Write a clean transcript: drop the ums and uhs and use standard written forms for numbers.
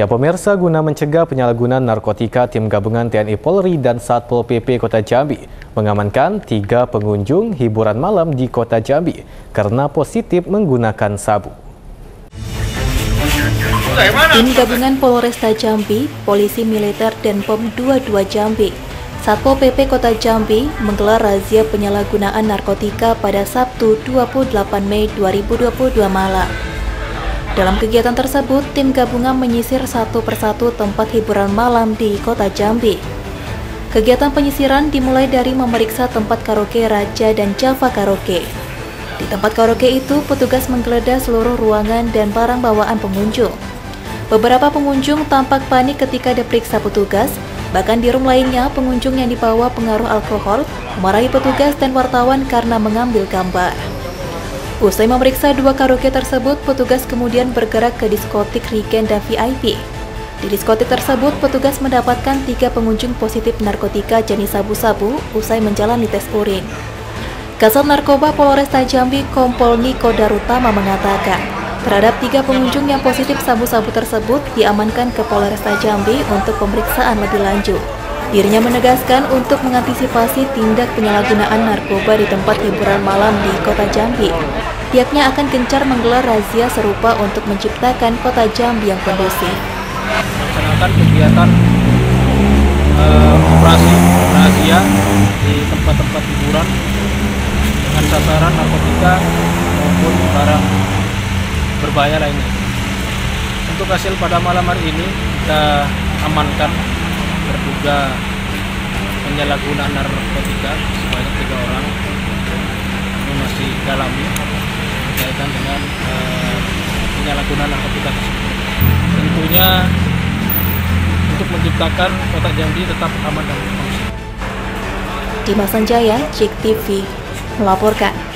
Ya, pemirsa, guna mencegah penyalahgunaan narkotika, tim gabungan TNI Polri dan Satpol PP Kota Jambi mengamankan 3 pengunjung hiburan malam di Kota Jambi karena positif menggunakan sabu. Tim gabungan Polresta Jambi, Polisi Militer, dan Pom 22 Jambi, Satpol PP Kota Jambi menggelar razia penyalahgunaan narkotika pada Sabtu 28 Mei 2022 malam. Dalam kegiatan tersebut, tim gabungan menyisir satu persatu tempat hiburan malam di Kota Jambi. Kegiatan penyisiran dimulai dari memeriksa tempat karaoke Raja dan Java Karaoke. Di tempat karaoke itu, petugas menggeledah seluruh ruangan dan barang bawaan pengunjung. Beberapa pengunjung tampak panik ketika diperiksa petugas, bahkan di room lainnya pengunjung yang dibawa pengaruh alkohol memarahi petugas dan wartawan karena mengambil gambar. Usai memeriksa 2 karaoke tersebut, petugas kemudian bergerak ke diskotik Rigen dan VIP. Di diskotik tersebut, petugas mendapatkan 3 pengunjung positif narkotika jenis sabu-sabu usai menjalani tes urin. Kasat Narkoba Polresta Jambi, Kompol Niko Darutama mengatakan, terhadap 3 pengunjung yang positif sabu-sabu tersebut diamankan ke Polresta Jambi untuk pemeriksaan lebih lanjut. Dirinya menegaskan untuk mengantisipasi tindak penyalahgunaan narkoba di tempat hiburan malam di Kota Jambi. Pihaknya akan gencar menggelar razia serupa untuk menciptakan Kota Jambi yang kondusif. Melaksanakan kegiatan operasi razia di tempat-tempat hiburan dengan sasaran narkotika maupun barang berbahaya lainnya. Untuk hasil pada malam hari ini kita amankan terduga penyalahgunaan narkotika sebanyak 3 orang. Ini masih dalami berkaitan dengan penyalahgunaan narkotika tersebut. Tentunya untuk menciptakan Kota Jambi tetap aman dan kondusif. Dimas Senjaya, Cek TV melaporkan.